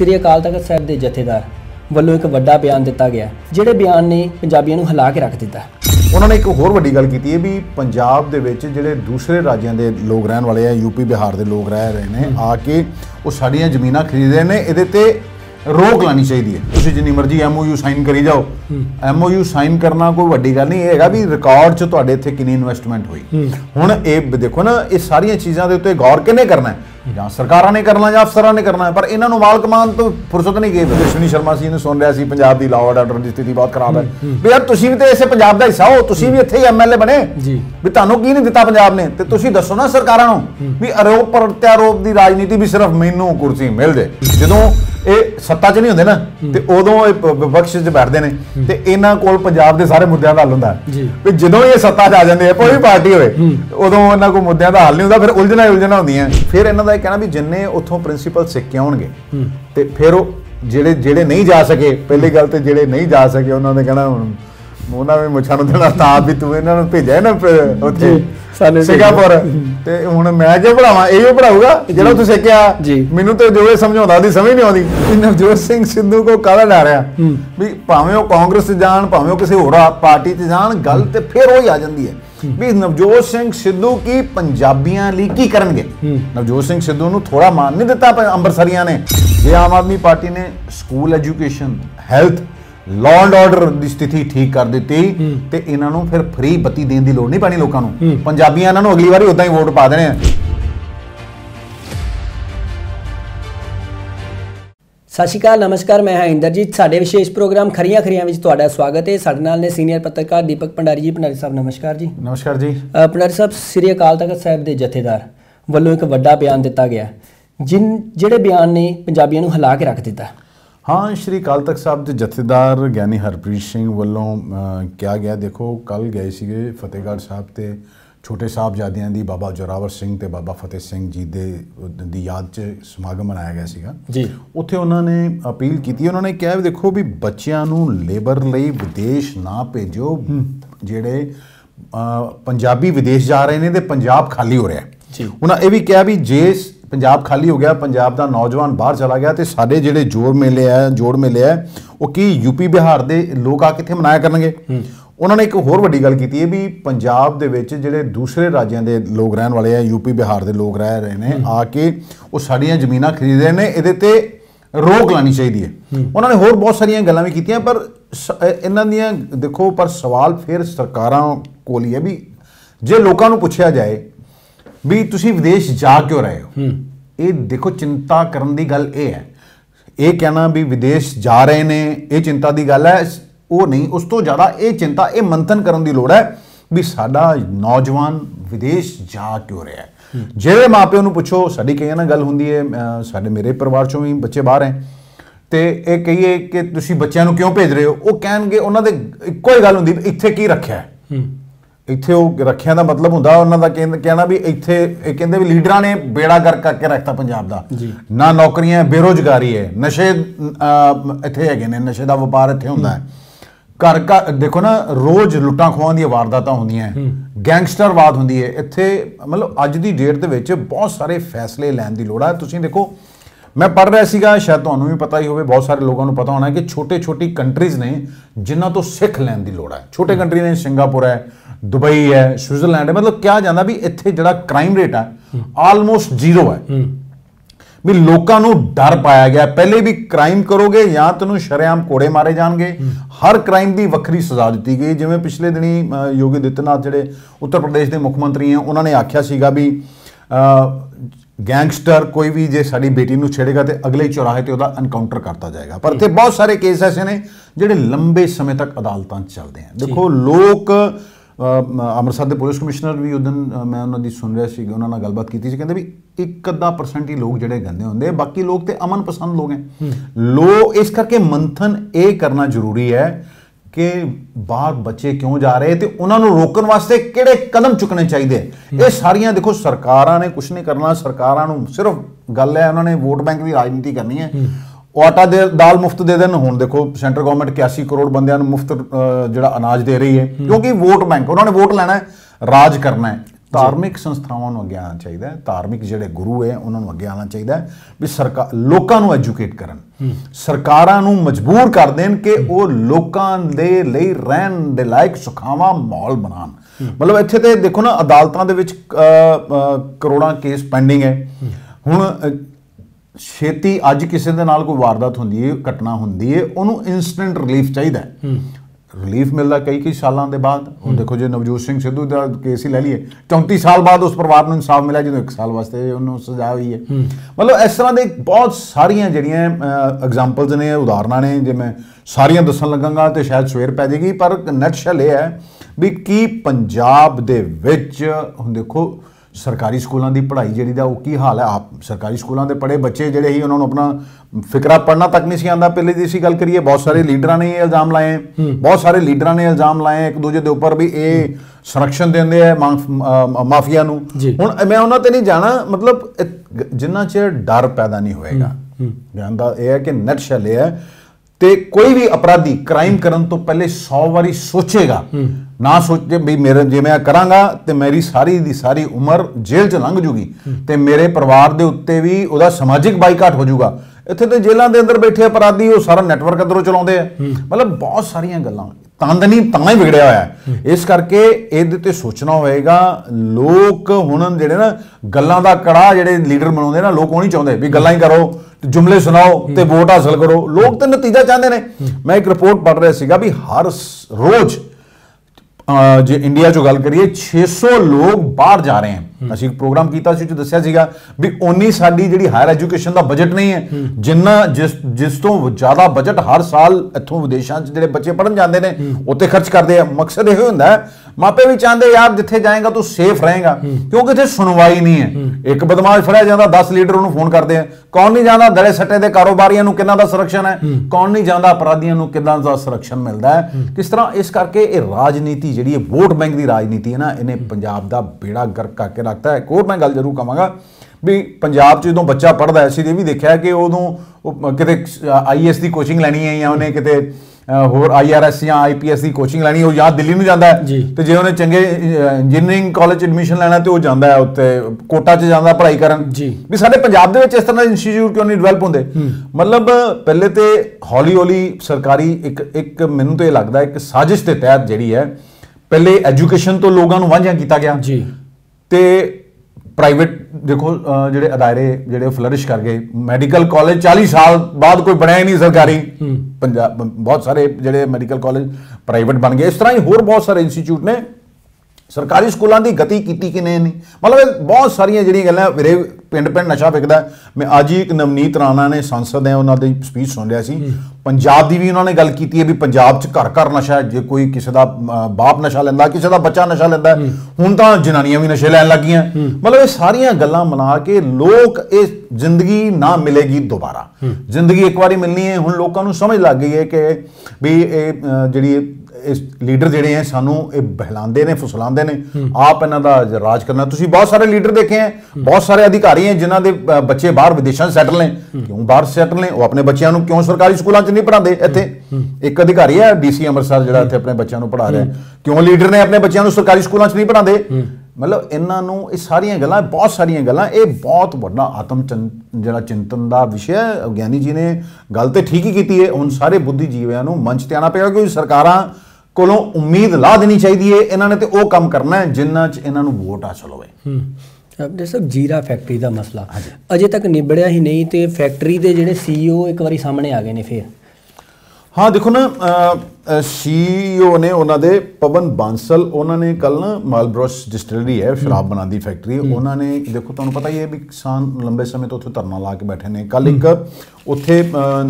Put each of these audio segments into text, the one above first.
श्री अकाल तख्त साहब के जथेदार वालों एक बड़ा बयान दिता गया, जिहड़े बयान ने पंजाबियों को हिला के रख दिता। उन्होंने एक होर वड्डी गल की भी पंजाब दे विच जिहड़े दूसरे राज्यों के लोग रहने वाले हैं, यूपी बिहार के लोग रह रहे हैं, आके वो साड़ियाँ जमीनां खरीद रहे हैं, ये रोक लानी चाहिए है। तुसीं जिनी मर्जी MOU साइन करी जाओ, MOU साइन करना कोई वड्डी गल नहीं है भी रिकॉर्ड च तुहाडे इत्थे कितनी इन्वेस्टमेंट हुई। हुण ये देखो ना, ये सारियां चीज़ों के उत्ते गौर किहने करना है, या सरकारां ने करना या अफसरां ने करना है, पर इन्हों माल कमान तो फुरसत नहीं गई। अश्विनी शर्मा जी ने सुन रहा पंजाब की लॉ एंड ऑर्डर की स्थिति बहुत खराब है भी यार तुसीं भी तो इसे पंजाब का हिस्सा हो, तुसीं भी इत्थे MLA बने भी, तुहानूं की नहीं दिता पंजाब ने, तो तुसीं दसो ना सरकारां नूं भी आरोप प्रत्यारोप की राजनीति भी सिर्फ मैनूं कुर्सी मिल जाए। जदों ਇਹ सत्ता च नहीं होंदे ना ते उदों विपक्ष च बैठदे ने ते इन्हां कोल पंजाब दे सारे मुद्दों का हल हुंदा है। जदों ये सत्ता च आ जांदे आ कोई पार्टी होवे उदों इन्हां कोल मुद्दों का हल नहीं हुंदा, फिर उलझना ही उलझना हुंदियां। फिर इन्हां दा इह कहना भी जिन्ने उत्थों प्रिंसीपल सिक्के आउणगे ते फिर जेड़े नहीं जा सके, पहली गल ते जेड़े नहीं जा सके उन्हां ने कहना ਉਹਨਾਂ ਨੇ ਮੁੱਛਾਂ ਨੂੰ ਦੇਣਾ ਤਾਂ ਵੀ ਤੂੰ ਇਹਨਾਂ ਨੂੰ ਭੇਜਿਆ ਨਾ ਉੱਥੇ ਸਿੰਗਾਪੁਰ ਤੇ ਹੁਣ ਮੈਂ ਜੇ ਪੜਾਵਾਂ ਇਹੋ ਪੜਾਊਗਾ ਜਿਹੜਾ ਤੁਸੀਂ ਕਿਹਾ ਮੈਨੂੰ ਤੇ ਜੋ ਇਹ ਸਮਝਾਉਂਦਾ ਦੀ ਸਮਝ ਨਹੀਂ ਆਉਂਦੀ। ਨਵਜੋਤ ਸਿੰਘ ਸਿੱਧੂ ਕੋ ਕਾਲਾ ਲਾ ਰਿਹਾ ਵੀ ਭਾਵੇਂ ਉਹ ਕਾਂਗਰਸ 'ਚ ਜਾਣ ਭਾਵੇਂ ਉਹ ਕਿਸੇ ਹੋਰ ਪਾਰਟੀ 'ਚ ਜਾਣ, ਗੱਲ ਤੇ ਫਿਰ ਉਹੀ ਆ ਜਾਂਦੀ ਹੈ ਵੀ ਨਵਜੋਤ ਸਿੰਘ ਸਿੱਧੂ ਕੀ ਪੰਜਾਬੀਆਂ ਲਈ ਕੀ ਕਰਨਗੇ। ਨਵਜੋਤ ਸਿੰਘ ਸਿੱਧੂ ਨੂੰ ਥੋੜਾ ਮਾਨ ਨਹੀਂ ਦਿੱਤਾ ਅੰਮ੍ਰਿਤਸਰੀਆਂ ਨੇ। ਜੇ ਆਮ ਆਦਮੀ ਪਾਰਟੀ ਨੇ school education health law and order की स्थिति ठीक कर दी तो इन्हों फिर फ्री बत्ती देने की लोड़ नहीं पैनी लोगों को, पंजाबियां इन्हों अगली बार उदा ही वोट पा देने हैं। सत श्री अकाल, नमस्कार, मैं हरविंदर। साडे विशेष प्रोग्राम खरिया खरिया में तुहाडा स्वागत है। साडे नाल ने सीनियर पत्रकार दीपक भंडारी जी। भंडारी साहब नमस्कार जी। नमस्कार जी। भंडारी साहब, श्री अकाल तख्त साहब के जथेदार वालों एक बड़ा बयान दिता गया जिहड़े बयान ने पंजाबियों को हिला के रख दिता। हाँ, श्री अकाल तख्त साहब के जथेदार ज्ञानी हरप्रीत सिंह वालों क्या गया, देखो कल गए थे फतेहगढ़ साहब तो छोटे साहबजादियां दी बाबा जोरावर सिंह ते बाबा फतेह सिंह जी दी याद च समागम मनाया गया सीगा जी। उत्थे उन्होंने अपील की, उन्होंने कहा भी देखो भी बच्चों नूं लेबर लई विदेश ना भेजो, जेड़े पंजाबी विदेश जा रहे हैं तो पंजाब खाली हो रहा है। उन्होंने यह भी कहा भी जे पंजाब खाली हो गया, पंजाब का नौजवान बाहर चला गया तो साढ़े जोड़े जोड़ मेले है वो कि यूपी बिहार के लोग आके इतने मनाया करेंगे। उन्होंने एक होर वड्डी गल की भी पंजाब के दूसरे राज्यों के लोग रहने वाले हैं, यूपी बिहार के लोग रह रहे हैं, आके वो साड़ियाँ जमीनां खरीद रहे हैं, ये रोक लानी चाहिए है। उन्होंने होर बहुत सारिया गल्लां भी कीतियां, पर इन्हां दियां देखो पर सवाल फिर सरकारां कोल ही है भी जे लोकां नूं पुछिया जाए भी तुसी विदेश जा क्यों रहे हो, ये देखो चिंता करने की गल ये है। ये कहना भी विदेश जा रहे ने ये चिंता की गल है, वो नहीं, उस तो ज़्यादा ये चिंता ये मंथन करने की लोड़ है भी साडा नौजवान विदेश जा क्यों रहा है। जिहड़े माँ प्यो नूं पुछो, साडी कईयां नाल गल हुंदी है, साडे मेरे परिवार चों भी बच्चे बाहर हैं तो ये कहिए कि तुसी बच्चों नूं क्यों भेज रहे हो, वो कहणगे उन्हां दे इक्को ही गल हुंदी इत्थे की रखिया है। इत्थे वो रखिया का मतलब होंगे उन्होंने कहना भी इत्थे कहते भी लीडर ने बेड़ा गर्क करके रखता पंजाब का, ना नौकरियां, बेरोजगारी है, नशे इत्थे है, नशे का व्यापार इत्थे होंदा है, घर का देखो ना रोज़ लुट्टां खोहां दी वारदातां होंदियां हैं, गैंगस्टरवाद होंदी है इत्थे। मतलब अज दी डेट दे विच बहुत सारे फैसले लैण दी लोड़ है। तुसीं देखो मैं पढ़ रहा सीगा, शायद तुहानूं भी पता ही होवे, बहुत सारे लोगों को पता होना है कि छोटे छोटी कंट्रीज़ ने जिन्हां तो सिख लैण दी लोड़ है। छोटे कंट्री ने सिंगापुर है, दुबई है, स्विट्जरलैंड है, मतलब क्या जाना भी इत्थे जिहड़ा क्राइम रेट है आलमोस्ट जीरो है भी लोगों को डर पाया गया। पहले भी क्राइम करोगे या तैनूं शरेआम कोड़े मारे जाएंगे, हर क्राइम की वक्री सजा दी गई। जिवें पिछले दिनी योगी आदित्यनाथ जिहड़े उत्तर प्रदेश के मुख्यमंत्री हैं उन्होंने आख्या सीगा भी गैंगस्टर कोई भी जे साड़ी बेटी नूं छेड़ेगा तो अगले चौराहे ते उहदा एनकाउंटर करता जाएगा। पर इत्थे बहुत सारे केस ऐसे ने जिहड़े लंबे समय तक अदालतां चलदे हैं। देखो लोग अमृतसर के पुलिस कमिश्नर भी उस दिन मैं उन्होंने सुन रहा सी, उन्होंने गलबात की थी, कहते भी 1-2% ही लोग जोड़े गंदे होंगे, बाकी लोग तो अमन पसंद लोग हैं। इस करके मंथन ये करना जरूरी है कि बाहर बच्चे क्यों जा रहे तो उन्होंने रोकने वास्ते किहड़े कदम चुकने चाहिए। ये सारियां देखो सरकारां ने कुछ नहीं करना, सरकारां नूं सिर्फ गल है उन्होंने वोट बैंक की राजनीति करनी है। आटा दे दाल मुफ्त दे देन, हुण देखो सेंटर गवर्नमेंट 81 करोड़ बंदियां नूं मुफ्त जिहड़ा अनाज दे रही है क्योंकि वोट बैंक, उन्होंने वोट लैना है, राज करना है। धार्मिक संस्थावां नूं अगे आना चाहीदा है, धार्मिक जिहड़े गुरु है उन्हां नूं अगे आना चाहीदा है भी सरकार लोकां नूं एजुकेट करन, सरकारां नूं मजबूर कर देन कि वो लोकां दे लई रहण दे लायक सुखावा माहौल बनान। मतलब इत्थे ते देखो ना अदालतां दे विच करोड़ां केस पेंडिंग है। हुण छेती अज किसी दे नाल कोई वारदात होंदी है, घटना होंदी है, उहनूं इंस्टेंट रिलीफ चाहीदा है, रिलीफ मिलता कई सालों के बाद। हम देखो जो नवजोत सिंह सिद्धू का केस ही लै लीए, 34 साल बाद उस परिवार को इंसाफ मिला जो 1 साल वास्ते उन्होंने सजा हुई है। मतलब इस तरह के बहुत सारिया जड़िया एग्जाम्पल्स ने, उदाहरण ने, जो मैं सारिया दसन लगांगा तो शायद सवेर पै जाएगी, पर नैटशल यह है भी कि पंजाब दे विच हुण देखो सरकारी स्कूलों की पढ़ाई जी की हाल है। आप सरकारी स्कूलों के पढ़े बच्चे जोड़े ही उन्होंने अपना फिकरा पढ़ना तक नहीं सी आता। पहले जी इसी गल करिए, बहुत सारे लीडर ने ये इल्जाम लाए, बहुत सारे लीडर ने इल्जाम लाए एक दूजे के उपर भी ये संरक्षण देंगे है माफिया। हूँ मैं उन्होंने नहीं जाना, मतलब जिन्ना चेर डर पैदा नहीं होएगा। जानता यह है कि नैटशल यह है ते कोई भी अपराधी क्राइम करने तो पहले 100 वारी सोचेगा, ना सोचे भी मेरे जे मैं करांगा तो मेरी सारी दी सारी उम्र जेल च लंघ जूगी तो मेरे परिवार के उत्ते भी उहदा समाजिक बाईकाट हो जूगा। इत्थे तो जेलों के अंदर बैठे अपराधी वो सारा नैटवर्क अंदरों चलाते हैं। मतलब बहुत सारिया गल्लां, तांदनी तां ही बिगड़िया होया है, इस करके इहदे ते सोचना होएगा। लोग हुण जिहड़े ना गल्लां दा कड़ा जिहड़े लीडर बनाउंदे ना, लोग नहीं चाहुंदे भी गल्लां ही करो, जुमले सुनाओ तो वोट हासिल करो, लोग तो नतीजा चाहते हैं। मैं एक रिपोर्ट पढ़ रहा सीगा भी हर रोज जो इंडिया चो गल करिए 600 लोग बाहर जा रहे हैं। असीं प्रोग्राम किया दस्या सीगा भी उन्नी साडी जिहड़ी हायर एजुकेशन का बजट नहीं है, जिन्ना जिस तो ज़्यादा बजट हर साल इत्थों विदेशों जिहड़े बच्चे पढ़न जाते हैं उत्ते खर्च करते हैं। मकसद यही होंदा है, मापे भी चाहते यार जिथे जाएगा तू सेफ रहेगा, क्योंकि इत्थे सुनवाई नहीं है। एक बदमाश फड़िया जाता 10 लीडर उन्होंने फोन करते हैं। कौन नहीं जाता दड़े सट्टे के कारोबारियों को कितना संरक्षण है, कौन नहीं जाता अपराधियों को कितना संरक्षण मिलता है, किस तरह। इस करके ये राजनीति जिहड़ी वोट बैंक की राजनीति है ना, इन्हें पंजाब का बेड़ा गर्क करके रखता है। एक होर मैं गल जरूर कहांगा भी पंजाब जो बच्चा पढ़ता है, असीं ये भी देखा कि उदों किते IAS की कोचिंग लैनी है या उन्हें किते होर IRS या IPS की कोचिंग लैनी हो, या दिल्ली में जाता है तो जो उन्हें चंगे इंजीनियरिंग कॉलेज एडमिशन लेना तो जाता है उत्ते कोटा च जाता पढ़ाई करन। भी साडे पंजाब दे विच इस तरह इंस्टीट्यूट क्यों नहीं डिवेलप होंदे। मतलब पहले तो हौली हौली सरकारी एक मैनूं तो ये लगदा एक साजिश के तहत जिहड़ी है, पहले एजुकेशन तो लोगों वांझा किया गया तो प्राइवेट देखो जिहड़े अदारे जिहड़े फ्लरिश कर गए। मैडिकल कॉलेज 40 साल बाद कोई बनया ही नहीं सरकारी, पंजाब बहुत सारे जिहड़े मैडिकल कॉलेज प्राइवेट बन गए। इस तरह ही होर बहुत सारे इंस्टीट्यूट ने सरकारी स्कूलों की गति की कि नहीं। मतलब बहुत सारिया जिहड़ियां गल्लां मेरे पिंड पिंड नशा विकदा। मैं आज ही एक नवनीत राणा ने सांसद है उन्होंने स्पीच सुन रहा सी, पंजाब की भी उन्होंने गल की है भी पंजाब च घर घर नशा, जो कोई किसी का बाप नशा लेंदा, किसी का बच्चा नशा लेंदा, हुण तां जनानियां भी नशे लैन लग गईयां। मतलब ये सारिया गल्लां मना के लोग ये जिंदगी ना मिलेगी दोबारा, जिंदगी एक बार मिलनी है। हुण लोकां नूं समझ लग गई है कि भी जिहड़ी इस लीडर जिहड़े हैं सानू ये बहलांदे ने, फुसलांदे ने, आप इन्हां दा राज करना। तुसीं बहुत सारे लीडर देखे हैं, बहुत सारे अधिकारी हैं जिन्हां दे बच्चे बाहर विदेशां सैटल ने। क्यों बाहर सैटल ने, वो अपने बच्चों को क्यों सरकारी स्कूलों च नहीं पढ़ाते। इत्थे एक अधिकारी है DC अमृतसर जिहड़ा इत्थे अपने बच्चों को पढ़ा रहा है, क्यों लीडर ने अपने बच्चों को सरकारी स्कूलों च नहीं पढ़ाते। मतलब इन्हों सारिया गल्लां, बहुत सारिया गल्लां, ये बहुत बड़ा आत्म जिहड़ा चिंतन का विषय है। ज्ञानी जी ने गल तो ठीक ही की है, हुण सारे बुद्धिजीवियों को मंच ते आना पेगा क्योंकि सरकारां कोलों उम्मीद ला देनी चाहिए है। इन्होंने तो वो काम करना है जिन्हां च इन्हां नूं वोट हासिल होवे। सब जीरा फैक्टरी का मसला अजे तक निबड़िया ही नहीं, तो फैक्टरी के जिहड़े CEO एक बार सामने आ गए ने। फिर हाँ देखो ना CEO ने उन्होंने पवन बांसल, उन्होंने कल ना मालब्रोस डिस्टिलरी है शराब बनाती फैक्ट्री, उन्होंने देखो तुम्हें पता ही है भी किसान लंबे समय तो उत्थे धरना ला के बैठे ने। कल एक उत्थे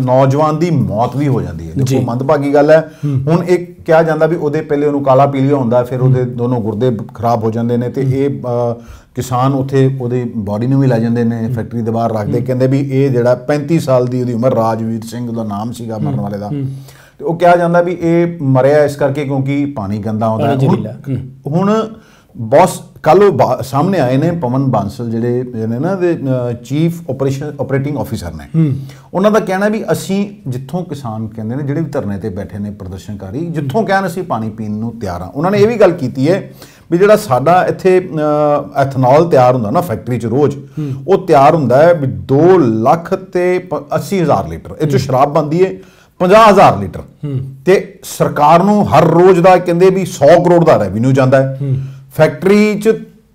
नौजवान की मौत भी हो जाती है, देखो मंदभागी गल है। हुण एक कहा जाता भी उहदे पहले उहनूं काला पीलिया होंदा, फिर उहदे दोनों गुरदे खराब हो जाते हैं, तो ये किसान उत्थे उहदी बॉडी में भी लै जाते हैं फैक्ट्री के बाहर रखते, कहते भी ये जिहड़ा 35 साल की उहदी उम्र, राजवीर सिंह दा नाम सीगा मरण वाले का, वो कहा जाता भी ये मरिया इस करके क्योंकि पानी गंदा आता है। हुण बहुत कल सामने आए ने पवन बांसल जिहड़े ने ना चीफ ऑपरेटिंग ऑफिसर ने उन्हों का कहना भी असी जितों किसान कहते हैं जिहड़े भी धरने पर बैठे ने प्रदर्शनकारी जितों कहन असी पानी पीन नूं तैयार हाँ। उन्होंने ये भी गल की है भी जिहड़ा साडा इत्थे एथनॉल तैयार होंदा ना फैक्टरी च रोज़ वो तैयार होंदा है भी 2,80,000 लीटर इस शराब बनती है 50,000 लीटर ते सरकार नूं हर रोज़ का कहंदे भी 100 करोड़ का रेवन्यू जाता है। फैक्टरी च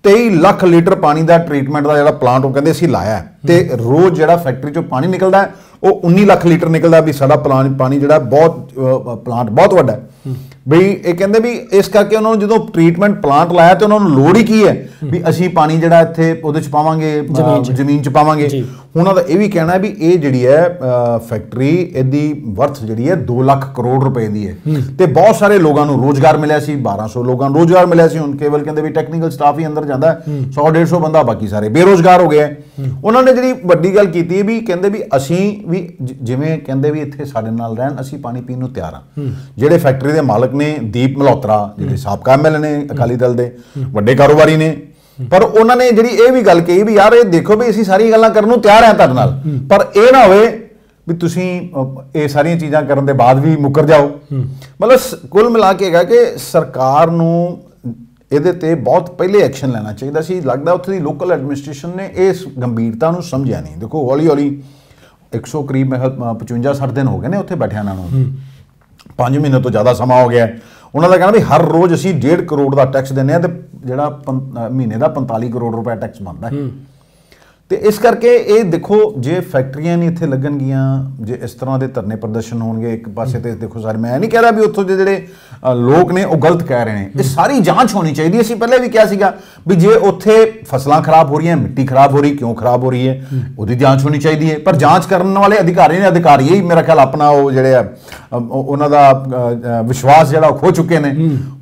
23 लाख लीटर पानी का ट्रीटमेंट का जो प्लांट वो कहंदे असीं लाया तो रोज़ जो फैक्टरी चो पानी निकलता है वो 19 लाख लीटर निकलता भी साडा पानी जो बहुत प्लांट बहुत वड्डा है भी ये कहते भी इस करके उन्होंने जो ट्रीटमेंट प्लांट लाया तो उन्होंने लोड़ ही की है भी असी पानी जो इत्थे उहदे च पावांगे जमीन च पावांगे। उन्हों का यह भी कहना है भी ये जिहड़ी है फैक्टरी इहदी वर्थ जिहड़ी है 2 लाख करोड़ रुपए की है तो बहुत सारे लोगों को रोज़गार मिले सी 1200 लोगों को रोज़गार मिले सी। हुण केवल कहते भी टैक्नीकल स्टाफ ही अंदर जाता है 100-150 बंदा बाकी सारे बेरोज़गार हो गए। उन्होंने जिहड़ी वड्डी गल कीती भी कहते भी असी भी जिवें कहते भी इत्थे साडे नाल रहण असी पानी पीण नूं तैयार हां। जिहड़े फैक्टरी के मालक ने दीप मलोत्रा जिहड़े साबका MLA ने अकाली दल दे वड्डे कारोबारी ने पर उन्होंने जिहड़ी ये भी गल कही भी यार ये देखो भी असी सारी गल्लां करन नूं तैयार हां तुहाडे नाल पर यह ना होवे भी तुसीं ये सारियां चीज़ां करन दे बाद भी मुकर जाओ। मतलब कुल मिला के हैगा कि सरकार नूं ਇਹਦੇ ਤੇ बहुत पहले एक्शन लेना चाहिए सी। लगता उत्थे दी लोकल एडमिनिस्ट्रेशन ने इस गंभीरता नूं समझिया नहीं। देखो हौली हौली 100 करीब 55-60 दिन हो गए ने उत्थे बैठिया नाल 5 महीने तो ज़्यादा समा हो गया। उन्होंने कहना भी हर रोज़ असी 1.5 करोड़ का टैक्स देने तो जो महीने का 45 करोड़ रुपया टैक्स बनता है तो इस करके ये देखो जे फैक्ट्रियां नहीं इत्थे लगणगियां जे इस तरह के धरने प्रदर्शन होणगे एक पासे तो देखो सर मैं नहीं कह रहा भी उत्थों दे जिहड़े लोग ने वो गलत कह रहे हैं ये सारी जांच होनी चाहिए। असीं पहले भी कहा सीगा भी जे उत्थे फसलां खराब हो रही हैं मिट्टी खराब हो रही क्यों खराब हो रही है उसकी जांच होनी चाहिए पर जांच करने वाले अधिकारी ने अधिकारी ही मेरा ख्याल अपना वो जिहड़े उन्हां दा विश्वास जिहड़ा खो चुके हैं।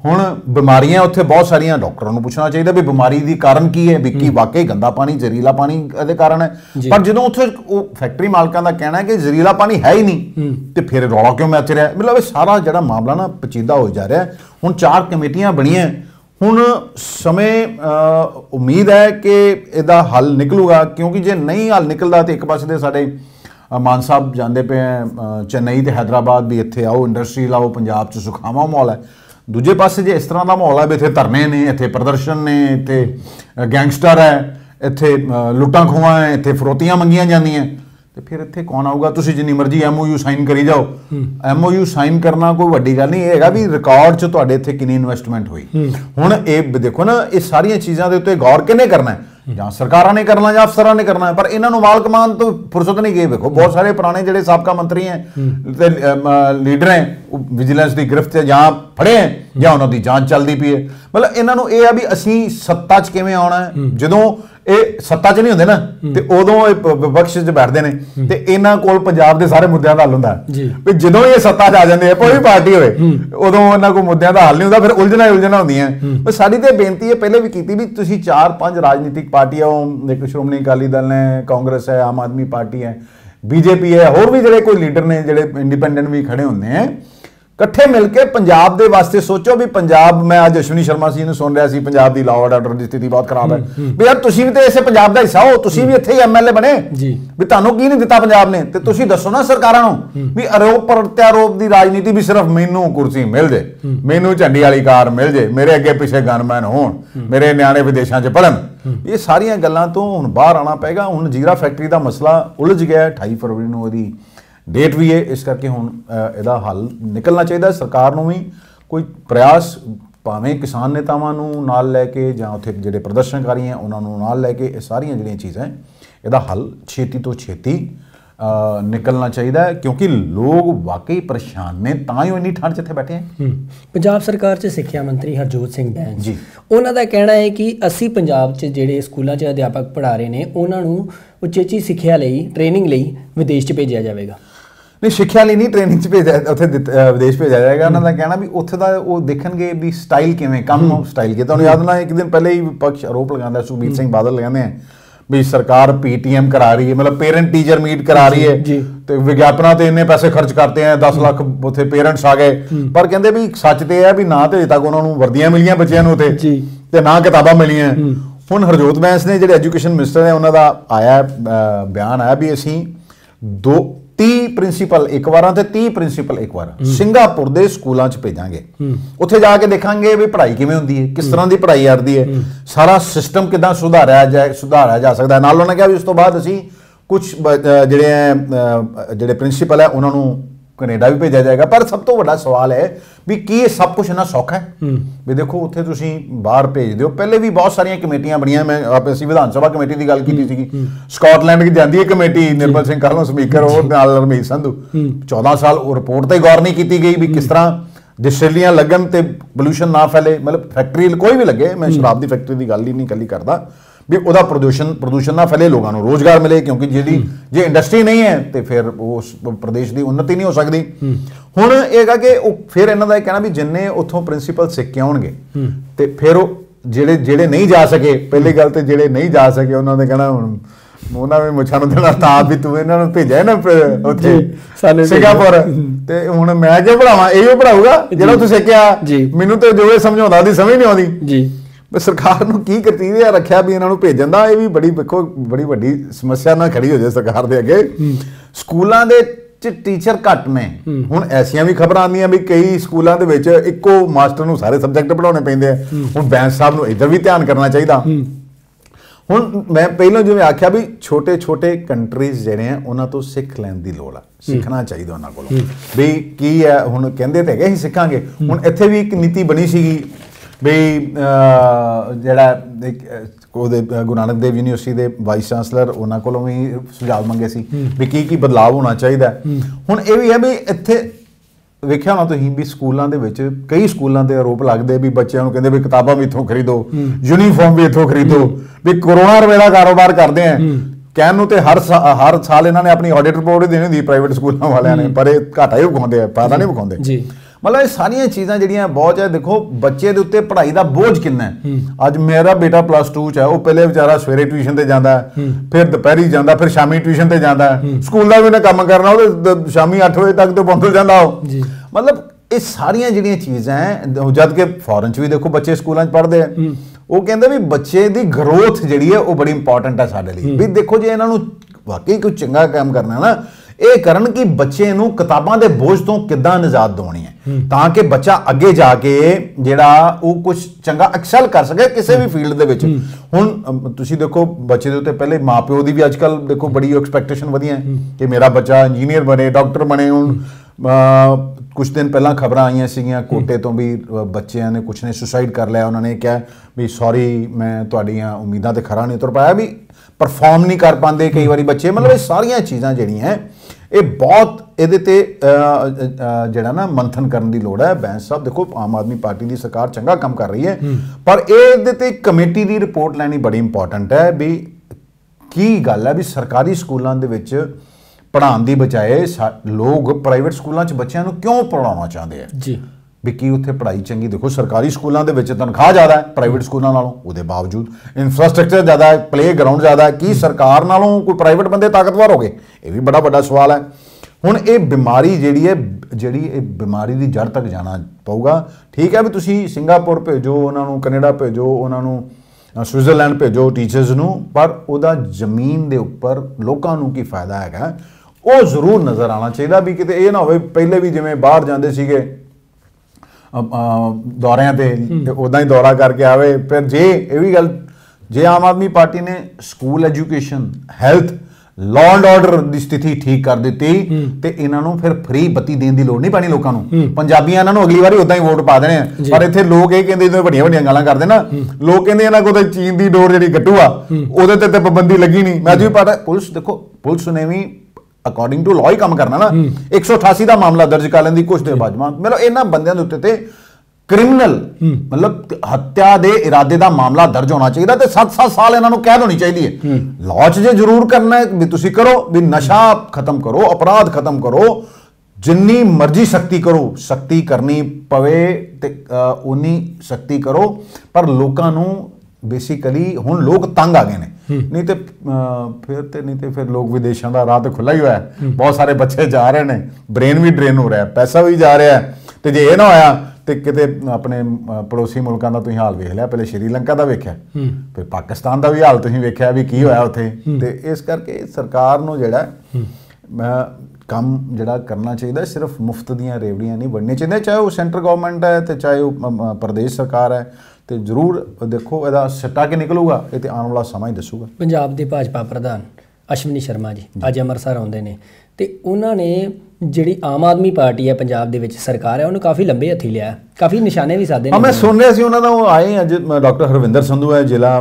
हुण बीमारियां उत्थे बहुत सारियां डॉक्टरां नूं पुछना चाहिए भी बीमारी दी कारण की है भी की वाकई गंदा पानी जहरीला पानी कारण है पर जो उ फैक्टरी मालिकां दा कहना है कि जहरीला पानी है ही नहीं तो फिर रौला क्यों मच रहा है। मतलब सारा जो मामला ना पचीदा हो जा रहा है। हुण 4 कमेटियां बणियां हुण समय उम्मीद है कि इसदा हल निकलूगा क्योंकि जे नहीं हल निकलदा तो एक पासे साडे मान साहब जांदे पे चेन्नई ते हैदराबाद भी इत्थे आओ इंडस्ट्री लाओ पंजाब च सुखावा माहौल है। दूजे पासे जे इस तरह का माहौल है भी इत्थे धरने ने इत्थे प्रदर्शन ने इत्थे गैंगस्टर है इत्थे लुट्टां खोआं है इत्थे फरोतियां मंगियां जांदियां तो फिर इत्थे कौन आऊगा। तुसीं जिन्नी मर्जी MOU साइन करी जाओ MOU साइन करना कोई वड्डी गल नहीं हैगा भी रिकॉर्ड च तुहाडे इत्थे कितनी इन्वेस्टमेंट होई। हुण ये देखो ना ये सारियां चीज़ां दे उत्ते गौर किहने करना है ਜਾਂ ਸਰਕਾਰਾਂ ਨੇ ਕਰਨਾ ਜਾਂ ਅਫਸਰਾਂ ਨੇ ਕਰਨਾ ਪਰ ਇਹਨਾਂ ਨੂੰ ਮਾਲ ਕਮਾਨ ਤੋਂ ਫੁਰਸਤ ਨਹੀਂ ਗਈ। ਵੇਖੋ ਬਹੁਤ ਸਾਰੇ ਪੁਰਾਣੇ ਜਿਹੜੇ ਸਾਬਕਾ ਮੰਤਰੀ ਹੈ ਤੇ ਲੀਡਰ ਹੈ ਉਹ ਵਿਜੀਲੈਂਸ ਦੀ ਗ੍ਰਿਫਤ 'ਚ ਜਾਂ ਫੜੇ ਹੈ ਜਾਂ ਉਹਨਾਂ ਦੀ ਜਾਂਚ ਚੱਲਦੀ ਪਈ ਹੈ। ਮਤਲਬ ਇਹਨਾਂ ਨੂੰ ਇਹ ਆ ਵੀ ਅਸੀਂ ਸੱਤਾ 'ਚ ਕਿਵੇਂ ਆਉਣਾ ਹੈ ਜਦੋਂ ਇਹ ਸੱਤਾ 'ਚ ਨਹੀਂ ਹੁੰਦੇ ਨਾ ਤੇ ਉਦੋਂ ਇਹ ਵਿਪਕਸ਼ 'ਚ ਬੈਠਦੇ ਨੇ ਤੇ ਇਹਨਾਂ ਕੋਲ ਪੰਜਾਬ ਦੇ ਸਾਰੇ ਮੁੱਦਿਆਂ ਦਾ ਹੱਲ ਹੁੰਦਾ ਵੀ ਜਦੋਂ ਇਹ ਸੱਤਾ 'ਚ ਆ ਜਾਂਦੇ ਆ ਕੋਈ ਪਾਰਟੀ ਹੋਵੇ ਉਦੋਂ ਇਹਨਾਂ ਕੋਲ ਮੁੱਦਿਆਂ ਦਾ ਹੱਲ ਨਹੀਂ ਹੁੰਦਾ ਫਿਰ ਉਲਝਣਾ ਹੀ ਉਲਝਣਾ ਹੁੰਦੀਆਂ। ਪਰ ਸਾਡੀ ਤਾਂ ਬੇਨਤੀ ਹੈ ਪਹਿਲੇ ਵੀ ਕੀਤੀ ਵੀ ਤੁਸੀਂ 4-5 ਰਾਜਨੀਤਿਕ पार्टियां देखो श्रोमणी अकाली दल है कांग्रेस है आम आदमी पार्टी है बीजेपी है होर भी जो कोई लीडर ने जो इंडिपेंडेंट भी खड़े होंगे हैं कट्ठे मिलके पंजाब दे वास्ते सोचो भी पंजाब मैं आज अश्विनी शर्मा जी ने सुन रहा सी पंजाब दी लॉ एंड आर्डर की स्थिति बहुत खराब है भी यार तुसी भी तो इसे पंजाब दा हिस्सा हो तुसी भी इत्थे MLA बने भी तुहानू की नहीं दिता पंजाब ने तो तुसी दसो ना सरकारां नूं भी आरोप प्रत्यारोप की राजनीति भी सिर्फ मैनू कुर्सी मिल जे मैनू झंडी वाली कार मिल जे मेरे अगे पिछे गनमैन होण मेरे न्याणे विदेशों च पढ़न ये सारिया गल्लां तो हुण बाहर आना पेगा। हुण जीरा फैक्टरी का मसला उलझ गया 28 फरवरी नूं इहदी डेट भी है इस करके हुण इहदा हल निकलना चाहिए। सरकार नूं भी कोई प्रयास भावें किसान नेतावां नूं नाल लैके जां उत्थे जिहड़े प्रदर्शनकारी हैं उन्हां नूं नाल लैके इह सारियां जिहड़ियां चीज़ां इहदा हल छेती तो छेती निकलना चाहिए क्योंकि लोग वाकई परेशान ने तां ही इन्नी ठंड जिथे बैठे हैं। पंजाब सरकार च सिक्ख्या मंत्री हरजोत सिंह बैंस जी उन्हां दा कहना है कि असी पंजाब च जिहड़े स्कूलों च अध्यापक पढ़ा रहे हैं उन्हां नूं उचेची सिक्ख्या लई ट्रेनिंग लई विदेश च भेजिया जाएगा। नहीं शिक्षा लिए नहीं ट्रेनिंग भेजा विदेश भेजा जाएगा। उन्होंने कहना भी उत्थे दा वो देखेंगे भी स्टाइल किवें कम स्टाइल के तो याद ना एक दिन पहले ही विपक्ष आरोप लगांदा सुखबीर सिंह बादल लगांदे हैं भी सरकार पीटीएम करा रही है, मतलब पेरेंट टीचर मीट करा रही है, तो विज्ञापना ते इन्ने पैसे खर्च करते हैं 10 लाख उसे पेरेंट्स आ गए, पर कहते भी सच तो यह है भी ना तो तक उन्होंने वर्दियां मिलियां बच्चों को ते ना किताबां मिलियां। हुण हरजोत बैंस ने जो एजुकेशन मिनिस्टर है उन्होंने आया बयान आया भी असीं 30 प्रिंसीपल एक बार ते 30 प्रिंसीपल एक बार सिंगापुर के स्कूलों च भेजांगे, उत्थे जाके देखांगे भी पढ़ाई किवें हुंदी है, किस तरह की पढ़ाई आ रही है, सारा सिस्टम किदां सुधारिया जा सकता है। नाल उन्होंने कहा भी उस तो बाद असीं कुछ जिहड़े प्रिंसीपल है उन्होंने कनेडा भी भेजा जाएगा। पर सब तो वड्डा सवाल है भी की सब कुछ इन्ना सौखा है भी देखो उत्थे तुसीं बाहर भेज दो। पहले भी बहुत सारिया कमेटियां बनिया, मैं आप विधानसभा कमेटी की गल की, स्कॉटलैंड की जाती है कमेटी, निर्मल सिंह कल स्पीकर और नरमीत संधु 14 साल रिपोर्ट पर गौर नहीं की गई भी किस तरह डिस्टिलरियां लगन तो पोल्यूशन ना फैले, मतलब फैक्ट्री कोई भी लगे, मैं शराब की फैक्ट्री की गल ही नहीं कली करता भी वह प्रदूषण ना फैले, लोगों को रोजगार मिले, क्योंकि जी जो इंडस्ट्री नहीं है तो फिर उस प्रदेश की उन्नति नहीं हो सकती। हूँ यह कि फिर इन्होंने कहना भी जिन्हें उतों प्रिंसीपल सिख के आने तो फिर जेड़े नहीं जा सके, पहली गल तो जेड़े नहीं जा सके उन्होंने कहना हूँ उन्होंने मुछा देना था भी तू इन्होंने भेजा ना उ सिंगापुर तो हूँ मैं क्या पढ़ावा, यही पढ़ाऊगा जो तू सिक्ख्या, मैनू तो जो समझाता की समझ नहीं आती। सरकार नूं की करतीया रखिया भी इन्हों भेजन का, यह भी बड़ी देखो बड़ी वड्डी समस्या ना खड़ी हो जाए सरकार दे अगे। स्कूलों दे टीचर घट ने, हुण ऐसिया भी खबर आदि भी कई स्कूलों के विच इक्को मास्टर नूं सारे सबजैक्ट पढ़ाने पैंदे आ। हुण बैंस साहब नूं इधर भी ध्यान करना चाहिए। हुण मैं पहलों जिवें आख्या भी छोटे छोटे कंट्रीज जिहड़े हैं उन्हां तों सिख लैण दी लोड़ आ, सीखना चाहिए उन्हां कोलों भी की है। हुण कहिंदे ते हैगे असीं सिखांगे, हुण इत्थे भी एक नीति बनी सीगी बई जड़ा गुरु नानक देव यूनिवर्सिटी के वाइस चांसलर उन्होंने को भी सुझाव मंगे सी भी की बदलाव होना चाहिए। हुण यह भी है भी इत्थे वेख्या होना तुसीं भी स्कूलों के कई स्कूलों के आरोप लगते भी बच्चों को कहते भी किताबां भी इत्थों खरीदो, यूनीफॉर्म भी इत्थों खरीदो, भी करोड़ों रुपए का कारोबार करते हैं। कहने नूं ते हर साल इन्होंने अपनी ऑडिट रिपोर्ट देनी होंदी प्राइवेट स्कूलों वालियां ने, पर घाटा ही विखाउंदे आ, फायदा नहीं विखाउंदे। मतलब ये सारिया चीज़ा जो बहुत है, देखो बच्चे के उत्ते पढ़ाई का बोझ कितना है। अज मेरा बेटा +2 च है, वो पहले बेचारा सवेरे ट्यूशन से जाता है, फिर दोपहरी जाता, फिर शामी ट्यूशन से जाता है, स्कूल का भी उन्हें काम करना, वो शामी 8 बजे तक तो पहुंच जाता हो। मतलब ये सारिया जो चीज़ा हैं, जबकि फॉरन च भी देखो बच्चे स्कूलों पढ़ते हैं, वो कहते भी बच्चे की ग्रोथ जी है बड़ी इंपॉर्टेंट है साढ़े लिए। भी देखो जो इन्हों वाकई कोई चंगा काम करना ना, ये करन कि बच्चे नूं किताबां दे बोझ तो किदां निजात दवानी है, ताकि बच्चा अगे जाके जिहड़ा वह कुछ चंगा एक्सेल कर सके किसी भी फील्ड दे विच। हुण तुसीं देखो बच्चे दे उत्ते पहले माँ प्यो की भी अजकल देखो बड़ी एक्सपैक्टेशन वधिया है कि मेरा बच्चा इंजीनियर बने, डॉक्टर बने। हुण कुछ दिन पहला खबर आईयां सीगियां कोटे तो भी बच्चों ने कुछ ने सुसाइड कर लिया, उन्होंने कहा भी सॉरी मैं तुहाडीआं उम्मीदां ते खरा नहीं उतर पाया, भी परफॉर्म नहीं कर पाते कई बार बच्चे। मतलब ये सारिया चीज़ा जिहड़ियां हैं ये बहुत ये जड़ा ना मंथन करने की लड़ है। बैंस साहब देखो आम आदमी पार्टी की सरकार चंगा काम कर रही है, पर ये कमेटी की रिपोर्ट लैनी बड़ी इंपॉर्टेंट है भी की गल है भी सरकारी स्कूलों के पढ़ाने की बजाय लोग प्राइवेट स्कूलों बच्चों को क्यों पढ़ाना चाहते हैं जी, भी की उत्थे पढ़ाई चंगी। देखो सरकारी स्कूलों के तनख्वाह ज़्यादा है प्राइवेट स्कूलों नालों, उसके बावजूद इंफ्रास्ट्रक्चर ज़्यादा है, प्ले ग्राउंड ज़्यादा है, कि सरकार नालों कोई प्राइवेट बंदे ताकतवर हो गए, ये भी बड़ा बड़ा सवाल है। हुण ये बीमारी जिहड़ी बीमारी की जड़ तक जाना पऊगा। ठीक है भी तुसीं सिंगापुर भेजो, उन्होंने कनेडा भेजो, उन्होंने स्विट्जरलैंड भेजो टीचर्स नूं, पर उहदा जमीन के उपर लोकां नूं की फायदा हैगा वो जरूर नज़र आना चाहिए। भी किते ये ना होवे पहले भी जिवें बाहर जांदे सीगे दौरिया पर उदा ही दौरा करके आवे। फिर जे ये भी गल जे आम आदमी पार्टी ने school education health law and order की स्थिति ठीक कर दी तो इन्हों फिर फ्री बत्ती देने की लड़ नहीं पैनी लोगों को, पंजाबियां इन्होंने अगली बार उदा ही वोट पा देने। पर इतने लोग ये कहते बड़िया बड़िया गालां करते ना, लोग कहते इन्होंने को चीन की डोर जी गट्टू आ, उहदे ते पाबंदी लगी नहीं। मैं भी पता पुलिस देखो पुलिस ने भी अकॉर्डिंग टू लॉ ही काम करना ना, 188 का मामला दर्ज कर लेंदी कुछ देर बाद। मतलब इन्होंने बंदों के उत्ते क्रिमिनल मतलब हत्या के इरादे का मामला दर्ज होना चाहिए तो 7-7 साल इन्होंने कैद होनी चाहिए है। लॉ च जो जरूर करना है भी तुसीं करो भी नशा खत्म करो, अपराध खत्म करो, जिन्नी मर्जी सख्ती करो, सख्ती करनी पवे उन्नी सख्ती करो, पर लोगों बेसिकली हुण लोग तंग आ गए ने, नहीं तो फिर लोग विदेशों का राह तो खुला ही हुआ है, बहुत सारे बच्चे जा रहे हैं, ब्रेन भी ड्रेन हो रहा है, पैसा भी जा रहा है। तो जे ये ना होया तो किते अपने पड़ोसी मुल्कों का तुसीं हाल वेख लिया, पहले श्रीलंका का वेख्या, फिर पाकिस्तान का भी हाल तुसीं वेख्या भी की होया उत्थे। तो इस करके सरकार नूं जिहड़ा काम जिहड़ा करना चाहिए, सिर्फ मुफ्त दियां रेवड़ियां नहीं बढ़नी चाहिए, चाहे वो सेंटर गवर्नमेंट है तो चाहे वो प्रदेश सरकार है। तो जरूर देखो इहदा सट्टा के निकलूगा, ये तो आने वाला समय ही दसूगा। पंजाब के भाजपा प्रधान अश्विनी शर्मा जी अज अमृतसर आउंदे ने, तो उन्होंने जिहड़ी आम आदमी पार्टी है पंजाब दे विच सरकार है उन्होंने काफ़ी लंबे हथी लिया, काफ़ी निशाने भी साधे। हाँ, मैं सुन रहा सी उन्होंने आए हैं, अज डॉक्टर हरविंदर संधु है जिला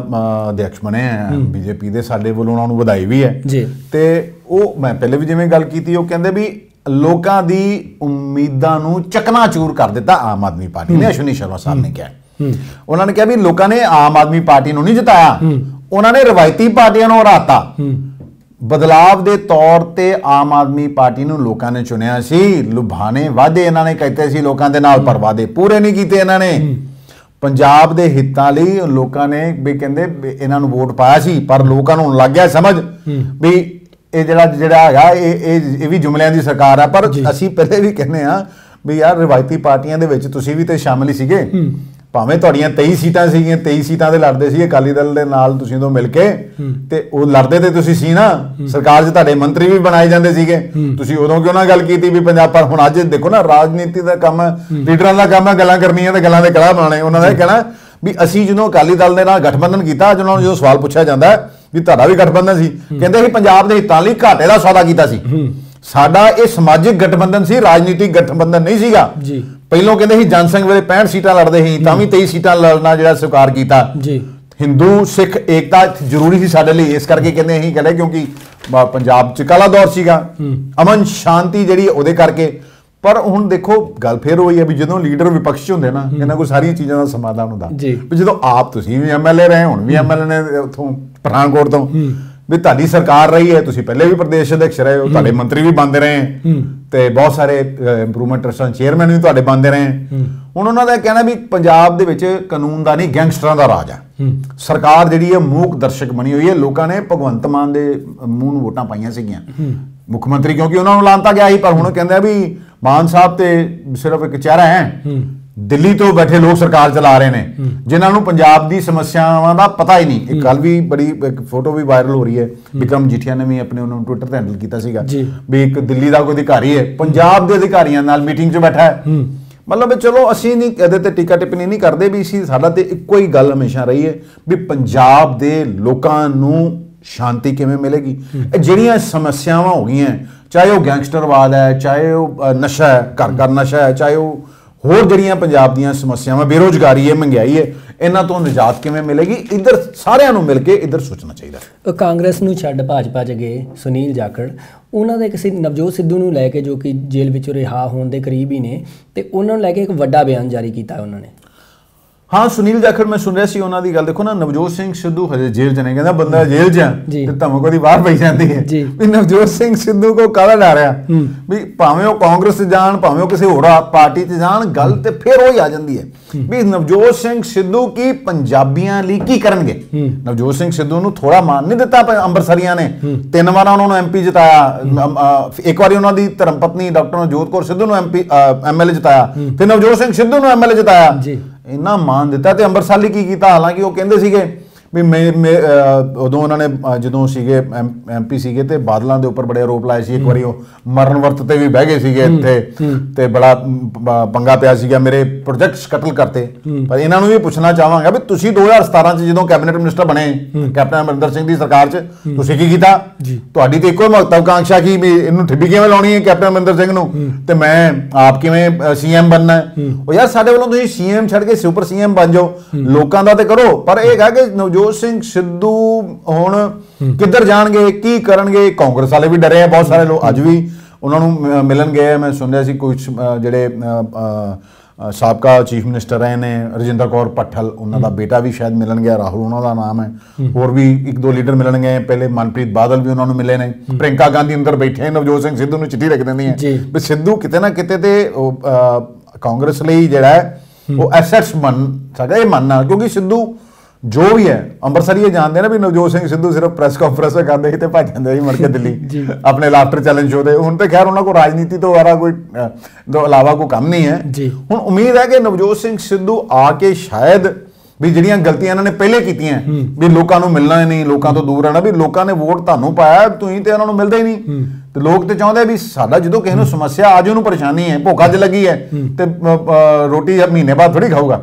अध्यक्ष बने हैं बीजेपी के, साडे वल्लों उन्होंने वधाई भी है जी। तो वो मैं पहले भी जिवें गल की, वो कहंदे भी लोगों की उम्मीदों नूं चकनाचूर कर दिता आम आदमी पार्टी ने। अश्विनी शर्मा साहब ने कहा, उन्होंने कहा भी लोगों ने आम आदमी पार्टी नूं नहीं जिताया, उन्होंने रिवायती पार्टियां नूं हराता, बदलाव के तौर पर आम आदमी पार्टी नूं लोगों ने चुनिया सी। लुभाने वादे इन्होंने कीते सी लोगों के नाल, पर वादे पूरे नहीं कीते इन्होंने। पंजाब के हितां लई लोगों ने भी कहंदे इन्हां नूं वोट पाया सी, पर लोगों नूं लग गया समझ भी ये जिहड़ा हैगा ये भी जुमलियां दी सरकार है। पर असीं पहले भी कहने आ भी यार रिवायती पार्टियां दे विच तुसीं भी ते शामिल ही सीगे, भावें तुहाड़ियां 23 सीटां सीगियां, 23 सीटां ते लड़दे सी अकाली दल दे नाल तुसीं तो मिल के, ते ओह लड़दे ते तुसीं सी ना, सरकार 'च तुहाडे मंत्री भी बनाए जांदे सीगे, तुसीं उदों क्यों ना गल कीती भी पंजाब। पर हुण अज देखो ना, राजनीति दा काम लीडरां दा काम है गल्लां करनियां ते गल्लां दे कड़ा बनाने। उन्हां ने कहना भी असीं जदों अकाली दल दे नाल गठबंधन कीता, अज उन्हां नूं जो सवाल पुछिया जांदा है भी तुहाडा भी गठबंधन सी, कहंदे कि पंजाब दे हितां लई घाटे दा सौदा कीता सी, साडा इह समाजिक गठबंधन सी, राजनीतिक गठबंधन नहीं सीगा। पहलों कहते ही जनसंघ वे 65 सीटां लड़ते ही, तां भी 23 सीटां लड़ना जो स्वीकार किया। हिंदू सिख एकता जरूरी ही साडे लई, इस करके कहते ही कहते क्योंकि पंजाब च काला दौर सीगा, अमन शांति जिहड़ी उहदे करके। पर हुण देखो गल फिर वही है भी जदों लीडर विपक्ष हुंदे ना, इन्हां कोल सारियां चीज़ां दा समाधान हुंदा। जदों आप तुसीं भी MLA रहे, हुण भी MLA ने उत्थों पठानकोट तो भी तुहाडी सरकार रही है, तुसीं पहले भी प्रदेश अध्यक्ष रहे हो, तुहाडे मंत्री भी बनते रहे हैं, तो बहुत सारे इंप्रूवमेंट ट्रस्टां चेयरमैन भी तुहाडे बनते रहे हैं। हुण उन्हां दा कहना भी पंजाब दे विच कानून दा नहीं गैंगस्टरां दा राज है, सरकार जिहड़ी है मूक दर्शक बनी हुई है। लोगों ने भगवंत मान दे मूंह नूं वोटां पाईयां सीगीयां मुख्यमंत्री, क्योंकि उन्हां नूं लांता गया ही, पर हुण कहंदा भी मान साहब ते सिर्फ एक चेहरा है, दिल्ली तो बैठे लोग सरकार चला रहे हैं, जिन्होंने पंजाब की समस्याओं का पता ही नहीं। एक गल भी बड़ी फोटो भी वायरल हो रही है, बिक्रम जीठिया ने भी अपने उन्होंने ट्विटर पर हैंडल किया सीगा भी एक दिल्ली का कोई अधिकारी है पंजाब के अधिकारियों नाल मीटिंग 'च बैठा है। मतलब चलो असी नहीं कहते, टीका टिप्पणी नहीं करते भी, इसी साडा ते इक्को ही गल हमेशा रही है भी पंजाब के लोगों नूं शांति किवें मिलेगी। जिहड़ियां समस्यावां हो गई हैं, चाहे वो गैंगस्टरवाद है, चाहे वो नशा है, घर घर नशा है, चाहे वो होर जिहड़ियां पंजाब दीयां समस्यावां बेरोजगारी है, महंगाई है, इन्हां तो निजात किवें मिलेगी, इधर सारियां नूं मिल के इधर सोचना चाहिए। कांग्रेस नूं छड्ड भाजपा च गए सुनील जाखड़, उन्हां दे किसी नवजोत सिद्धू नूं लैके जो कि जेल विचों रिहा होण दे करीब ही ने, ते उन्हां नूं लैके एक वड्डा बयान जारी कीता उन्होंने। हाँ, सुनील जाखड़ मैं सुन रहा सी उन्हां दी गल, देखो ना नवजोत सिंह सिद्धू हजे जेल च ने, कहंदा बंदा जेल च है ते धमक ओहदी बाहर पई जांदी है भी नवजोत सिंह सिद्धू को काला डर आ भी, भावें ओह कांग्रेस जाण भावें ओह किसी होर पार्टी च जाण, गल ते फिर ओही आ जांदी है भी नवजोत सिंह सिद्धू की पंजाबियां लई की करनगे। नवजोत सिंह सिद्धू नूं थोड़ा मान नहीं दिता अंबरसरियां ने, 3 ਵਾਰ उन्हां नूं MP जिताया, एक वारी उन्हां दी धर्मपत्नी डॉक्टर नवजोत कौर सिद्धू नूं MLA जिताया, फिर नवजोत सिंह सिद्धू नूं MLA जिताया, इन्ना मान दिता। तो अंबरसर लई की कीता, हालांकि वो कहंदे सीगे भी मैं उदों उन्होंने जदों सीगे MP सीगे तो बादलों के उपर बड़े आरोप लाए सी, एक बारी मरण वर्त ते भी बह गए सीगे इत्थे ते बड़ा पंगा पिया सीगा, मेरे प्रोजेक्ट्स कतल करते। पर इन्हां नूं भी पुछना चाहांगा भी तुसीं 2017 च जदों कैबिनेट मिनिस्टर बने कैप्टन अमरिंदर सिंह दी सरकार च, तुसीं की कीता? तुहाडी ते इक्को महत्वाकांक्षा की भी इहनूं ठिब्बी किवें लाउणी है कैप्टन अमरिंदर सिंह नूं ते मैं आप किवें CM बनना है। ओह यार साडे वल्लों तुसीं CM छड्ड के सुपर CM बन जाओ, लोकां दा ते करो। पर इह है कि नवजोत सिंह सिद्धू हुण किधर जाणगे की करनगे, कांग्रेस वाले भी डरे हैं, बहुत सारे लोग अज भी उन्होंने मिलन गए हैं। मैं सुन रहा सी कुछ जिहड़े साबका चीफ मिनिस्टर रहे ने रजिंद्र कौर पठल, उन्होंने बेटा भी शायद मिलन गया, राहुल उन्होंने नाम है, होर भी 1-2 लीडर मिलन गए, पहले मनप्रीत बादल भी उन्होंने मिले ने, प्रियंका गांधी अंदर बैठे नवजोत सिंह सिद्धू नूं चिट्ठी लिख देंदी है भी सिद्धू किते ना किते ते कांग्रेस लई जिहड़ा है वो एसेट्स बन सकदा, ये मानना। क्योंकि सिद्धू जो भी है अंबरसर ये जानते ना भी नवजोत सिंह सिद्धू सिर्फ प्रेस कॉन्फ्रेंस में करते थे भज जाते मुड़ के दिल्ली अपने लाफ्टर चैलेंज शो थे। हुण तो खैर उन्होंने को राजनीति तो वारा कोई तो अलावा कोई काम नहीं है। हुण उम्मीद है कि नवजोत सिंह सिद्धू आके शायद भी जिहड़ियां गलतियां इन्होंने पहले कीतियां भी लोगों को मिलना ही नहीं, लोगों तो दूर रहना, भी लोगों ने वोट तुहानू पाया तुसीं ते उन्होंने मिलदे ही नहीं। तो लोग तो चाहते भी साडा जो किसी समस्या आज उन्होंने परेशानी है भुख अज लगी है तो रोटी महीने बाद थोड़ी खाऊगा।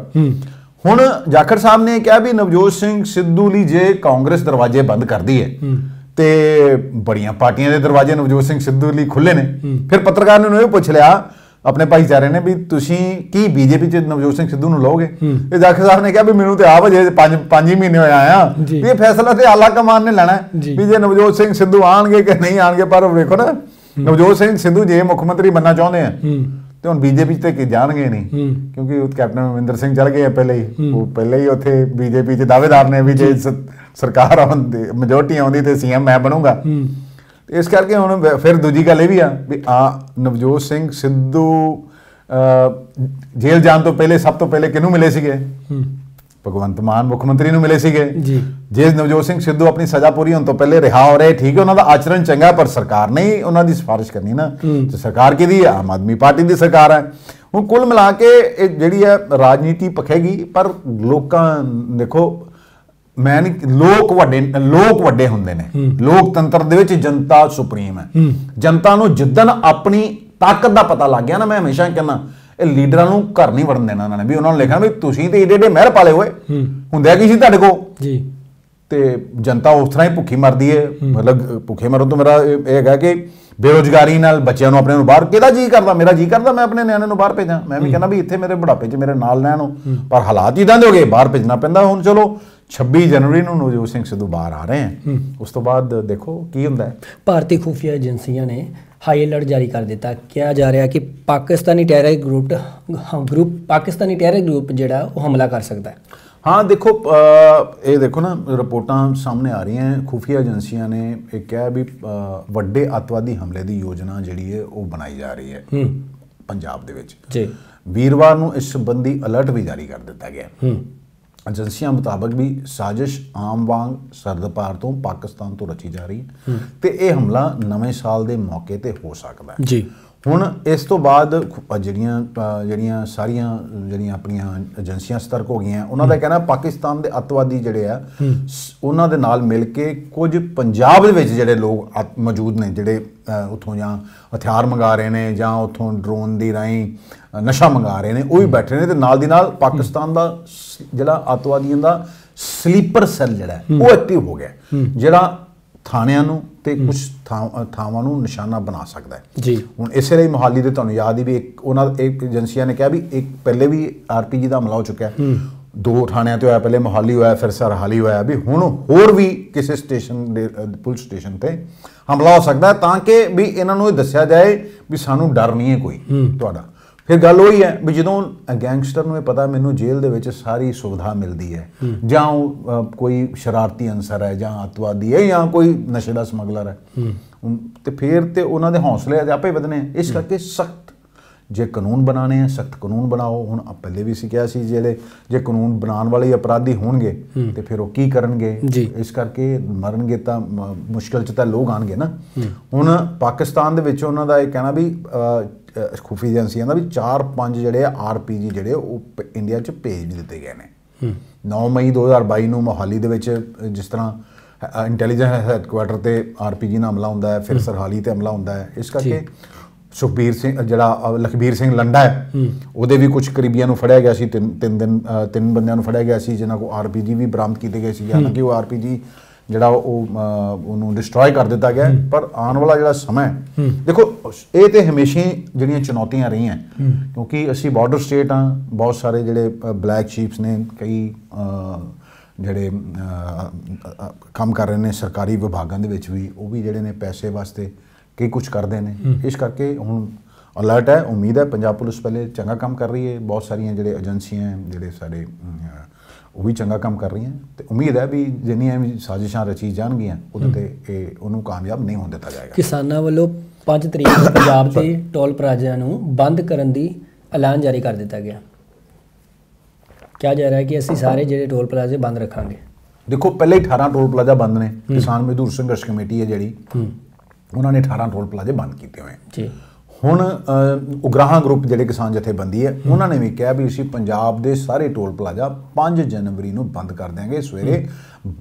हुण जाखड़ साहब ने कहा भी नवजोत सिंह सिद्धू लई जे कांग्रेस दरवाजे बंद करती है तो बड़ियां पार्टियां दे दरवाजे नवजोत सिंह सिद्धू लई खुले ने। फिर पत्रकार ने पुछ लिया अपने भाईचारे ने भी तुसीं की बीजेपी च नवजोत सिंह सिद्धू नूं लओगे? ते जाखड़ साहब ने कहा भी मैनूं ते आप अजे 5 महीने होए आया ये फैसला तो आला कमान ने लैणा है भी जे नवजोत सिंह सिद्धू आउणगे कि नहीं आउणगे। पर वेखो ना नवजोत सिंह सिद्धू जे मुख मंतरी बनना चाहुंदे आ तो हम बीजेपी तक जाएंगे नहीं क्योंकि कैप्टन अमरिंदर सिंह चल गए पहले ही, वो पहले ही उथे बीजेपी के दावेदार ने भी जे सरकार आउंदी मेजोरिटी आउंदी ते सीएम मैं बनूंगा। इस करके हुण फिर दूजी गल भी आ भी नवजोत सिंह सिद्धू जेल जाने तो पहले सब तो पहले किनूं मिले सीगे? भगवंत मान मुख्य मंत्री मिले सीगे। जे नवजोत सिंह सिद्धू अपनी सजा पूरी होने तो पहले रिहा हो रहे, ठीक है उन्होंने आचरण चंगा पर सरकार ने ही उन्होंने सिफारिश करनी ना, तो सरकार की दी आम आदमी पार्टी की सरकार है। हूँ कुल मिला के जी है राजनीति पखेगी पर लोगों देखो मैं नहीं लोग वड्डे होंदे ने, लोकतंत्र दे विच जनता सुप्रीम है। जनता नूं जिद्दन अपनी ताकत का पता लग गया ना, मैं हमेशा कहना लीडर घर नहीं वड़न देना उन्होंने भी उन्होंने लिखा भी तुसीं ते एडे एडे महल पाले हुए हुंदे की सी तुहाडे को ते जनता उस तरह ही भुखी मरदी है। मतलब भुखे मरन तो मेरा यह है कि बेरोजगारी नाल बच्चों अपने बाहर किहदा जी करता, मेरा जी करता मैं अपने न्याणे नूं बाहर भेजा, मैं भी कहना भी इत्थे मेरे बुढ़ापे च मेरे नाल लैण, पर हालात इदां दे हो गए बाहर भेजना पैंदा। हुण चलो 26 जनवरी को नवजोत सिंह सिद्धू बाहर आ रहे हैं, उस तो बाद देखो की हुंदा है। भारतीय खुफिया एजेंसियां ने हाई अलर्ट जारी कर दिता, कहा जा रहा है कि Pakistani terror group Pakistani terror group जिहड़ा वो हमला कर सकता है। हाँ देखो ये देखो ना रिपोर्टां सामने आ रही हैं, खुफिया एजेंसियां ने एक कहा भी वड्डे अतवादी हमले की योजना जिहड़ी है वो बनाई जा रही है पंजाब दे विच। वीरवार नूं इस संबंधी अलर्ट भी जारी कर दिता गया। एजेंसियां मुताबक भी साजिश आम वांग सरदपार तो पाकिस्तान तो रची जा रही है तो यह हमला नवे साल के मौके पर हो सकता है। हुण इस तो बाद सारियां जिहड़ियां अपनियां एजेंसियां सतर्क हो गई, उन्हों का कहना पाकिस्तान के अतवादी जिहड़े आ उन्हों दे नाल मिल के कुछ पंजाब दे विच जिहड़े लोग मौजूद ने जिहड़े उत्थों जां हथियार मंगा रहे हैं जां उत्थों ड्रोन दी राहीं नशा मंगा रहे हैं, वह भी बैठे ने, तो नाल दी नाल पाकिस्तान का जिहड़ा अतवादियों का स्लीपर सैल जिहड़ा वो एक्टिव हो गया जिहड़ा थाणियां नूं ते कुछ थावां नूं निशाना बना सकता है जी। हुण इस लिए मोहाली दे तुहानूं याद ही भी एक उन्होंने एक एजेंसियां ने कहा भी एक पहले भी आरपीजी का हमला हो चुका है, 2 थाणियां ते होया, पहले मोहाली होया फिर सरहाली होया, भी हुण होर भी किसी स्टेशन पुलिस स्टेशन ते हमला हो सकता है ताकि भी इन्हां नूं दस्सिया जाए भी सानूं डर नहीं है कोई तुहाडा। फिर गल वही है भी जो गैंगस्टर में पता मैनू जेल के सारी सुविधा मिलती है जो कोई शरारती अंसर है जो अतवादी है या कोई नशे का स्मगलर है तो फिर तो उन्होंने हौसले आपे बदने। इस करके सख्त जे कानून बनाने हैं सख्त कानून बनाओ। हुण पहले भी कहा सी जिहड़े जे कानून बनाने वाले अपराधी होणगे तो फिर वो की करनगे, इस करके मरनगे तो मुश्किल च तो लोग आउणगे ना। हुण पाकिस्तान दे विच उन्हां दा इह कहना भी खुफी एजेंसियां दा भी 4-5 जिहड़े आरपीजी जिहड़े वो इंडिया च भेज दिते गए ने। 9 मई 2022 को मोहाली दे विच जिस तरह इंटैलीजेंस हैडकुआर्टर ते आरपीजी नाल हमला हुंदा है, फिर सरहाली ते हमला हुंदा है। इस करके लखबीर सिंह लंडा है उहदे भी कुछ करीबियां नूं फड़िया गया सी, 3 बंदियां नूं फड़िया गया सी जिन्हां को आरपीजी भी बरामद कीते गए सी, हालांकि वो आरपीजी जिहड़ा उहनूं डिस्ट्रॉय कर दिता गया। पर आने वाला जिहड़ा समय देखो ये तो हमेशा जिहड़ियां चुनौतियां रही हैं क्योंकि असी बॉर्डर स्टेट हाँ, बहुत सारे जिहड़े ब्लैक शीप्स ने कई जिहड़े काम कर रहे हैं सरकारी विभागों के भी, वो भी जिहड़े ने पैसे वास्ते कई कुछ करते हैं। इस करके हुण अलर्ट है, उम्मीद है पंजाब पुलिस पहले चंगा काम कर रही है, बहुत सारियां जिहड़े एजेंसियां हैं जिहड़े साढ़े वो भी चंगा काम कर रही हैं तो उम्मीद है भी जिन्नियां साजिशां रची जाणगियां उहदे ते उहनूं कामयाब नहीं होण दिता जाएगा। किसानां वल्लों 5 तरीक नूं पंजाब दे टोल प्लाज़ा नूं बंद करन दी ऐलान जारी कर दिता गया। क्या जा रहा है कि असं सारे जो टोल प्लाजे बंद रखा। देखो पहले 18 टोल प्लाजा बंद ने, किसान मजदूर संघर्ष कमेटी है जी उन्होंने 18 टोल प्लाजे बंद किए हुए। हूँ उगराह ग्रुप जो किसान जथेबंदी है उन्होंने भी कहा भी असी पंजाब के सारे टोल प्लाजा 5 जनवरी को बंद कर देंगे, सवेरे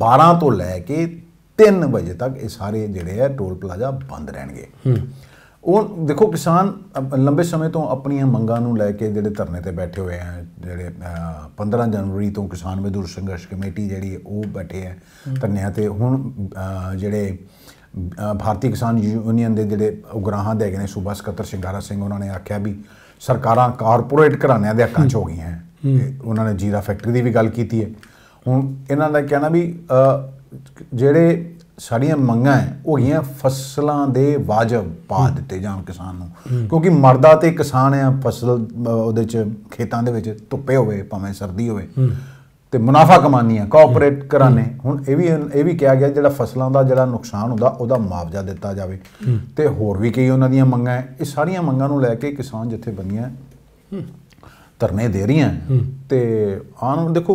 12 तो लैके 3 बजे तक ये सारे जोड़े है टोल प्लाजा बंद रहने। और देखो किसान लंबे समय तो अपनी मंगां नूं लैके जिहड़े धरने ते बैठे हुए हैं, जिहड़े 15 जनवरी तो किसान मजदूर संघर्ष कमेटी जिहड़ी वो बैठे है धरने ते। हुण जिहड़े भारतीय किसान यूनियन के जिहड़े उगराहां दे गए सूबा सकत्तर शिंगारा सिंह, उन्होंने आख्या भी सरकारां कारपोरेट घराणियां दे हक्कां 'च हो गईयां हैं। उन्होंने जीरा फैक्ट्री की भी गल की है। हुण इन्हां दा कहना भी जिहड़े साड़ियाँ मंगा है वो है फसलों के वाजब पा दिते जान किसान नूं, क्योंकि मरदा तो किसान है। फसल उहदे च खेतों के धुप्पे होवे भावें सर्दी होवे ते मुनाफा कमानी है कॉरपोरेट घराने। हुण ये भी कहा गया जिहड़ा फसलों का जिहड़ा नुकसान हुंदा उहदा मुआवजा दिता जावे ते होर भी कई उन्हां दियां मंगां है। ये सारियां मंगां नूं लैके किसान जथेबंदियां धरने दे रही हैं ते आन। देखो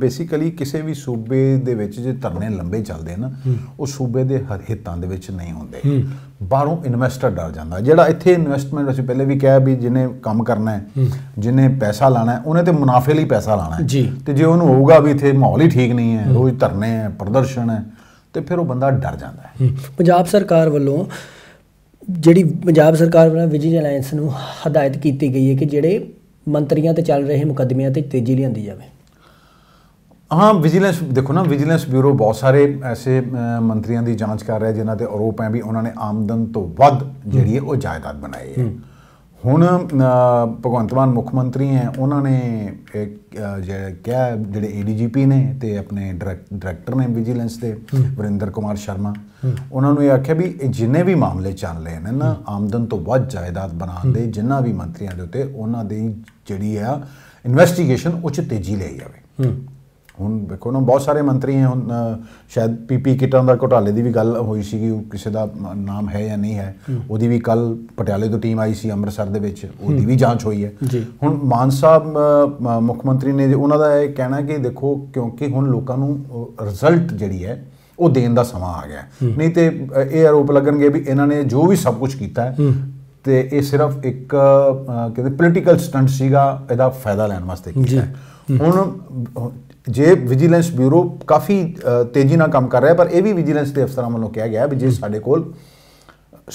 बेसिकली किसी भी सूबे दे विच जे धरने लंबे चलते ना वो सूबे के हितों दे विच नहीं होंदे। बाहरों इन्वेस्टर डर जाता जिहड़ा इत्थे इन्वेस्टमेंट असीं पहले भी कहा भी जिन्हें काम करना है जिन्हें पैसा लाना है उन्हें तो मुनाफे लिए पैसा लाना है। तो जो उन्होंने होगा भी इत्थे माहौल ही ठीक नहीं है, रोज़ धरने हैं प्रदर्शन है तो फिर वो बंदा डर जाता है। पंजाब सरकार वालों जिहड़ी पंजाब सरकार वालों विजिलैंस नूं हदायत की गई है कि जिहड़े ਮੰਤਰੀਆਂ ਤੇ ਚੱਲ ਰਹੇ ਮੁਕੱਦਮਿਆਂ ਤੇ ਤੇਜ਼ੀ ਲਿਆਂਦੀ ਜਾਵੇ। हाँ विजिलेंस देखो ना, विजिलेंस ब्यूरो बहुत सारे ऐसे मंत्रियों की जांच कर रहा है जिन्हों के आरोप है भी उन्होंने आमदन तो वध जी जायदाद बनाई है। हुण भगवंत मान मुख्यमंत्री हैं, उन्होंने क्या जोड़े ADGP ने ते अपने डायरैक्टर ने विजिलेंस के वरिंदर कुमार शर्मा, उन्होंने आख्या भी जिन्हें भी मामले चल रहे हैं ना आमदन तो वध जायदाद बनाने के जिन्होंने भी मंत्रियों के उत्ते उन्होंने जी इन्वेस्टिगेशन उस तेजी लाई जाए। हुण देखो ना बहुत सारे मंत्री हैं, हुण शायद PP किटां दा घोटाले की भी गल हुई सी, किसी का नाम है या नहीं है उहदी भी कल पटियाले तो टीम आई सी अमृतसर दे विच उहदी भी जांच हुई है। हुण मान साहब मुख्यमंत्री ने उन्हां दा इह कहना कि देखो क्योंकि हुण लोकां नूं रिजल्ट जिहड़ी है वो देण दा समा आ गया, नहीं तो ये आरोप लगणगे भी इन्हां ने जो भी सब कुछ कीता है तो ये सिर्फ एक कहते पोलीटिकल स्टंट सीगा, इहदा फायदा लैण वास्ते कीता है। हुण जे विजिलेंस ब्यूरो काफ़ी तेजी नाल काम कर रहा है, पर यह भी विजिलेंस के अफसर वालों कहा गया भी जे साडे कोल